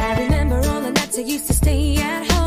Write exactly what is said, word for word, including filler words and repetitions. I remember all the nights I used to stay at home.